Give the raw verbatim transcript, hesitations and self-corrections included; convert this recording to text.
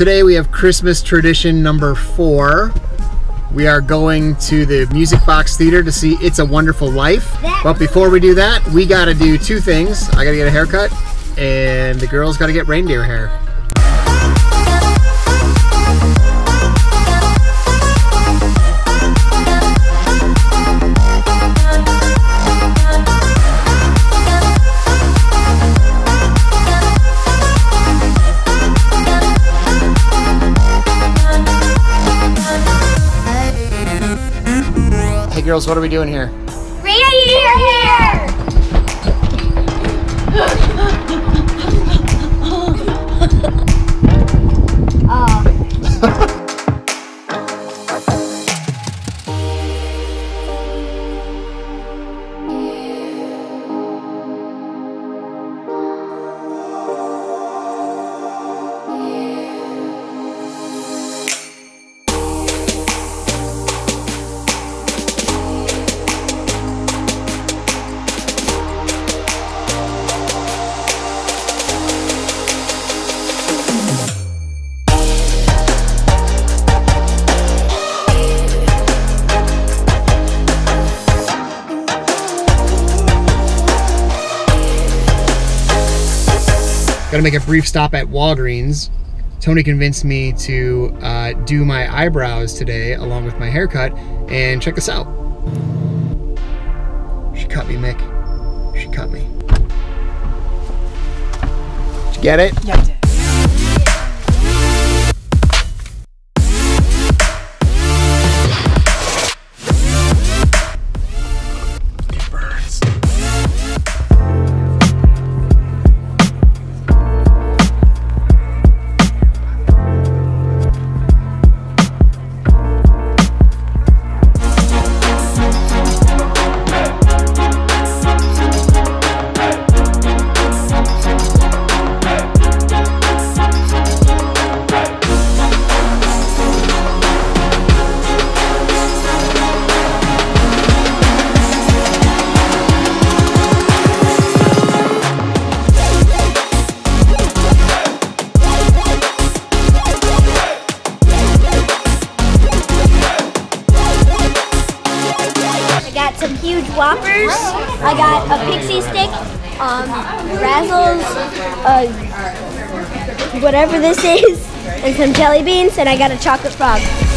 today we have Christmas tradition number four. We are going to the Music Box Theater to see It's a Wonderful Life. But before we do that, we gotta do two things. I gotta get a haircut, and the girls gotta get reindeer hair. Girls, what are we doing here? Reindeer hair! Gotta make a brief stop at Walgreens. Tony convinced me to uh, do my eyebrows today along with my haircut, and check this out. She cut me, Mick. She cut me. Did you get it? Yeah, I did. Some huge whoppers. I got a pixie stick, um, razzles, uh, whatever this is, and some jelly beans, and I got a chocolate frog.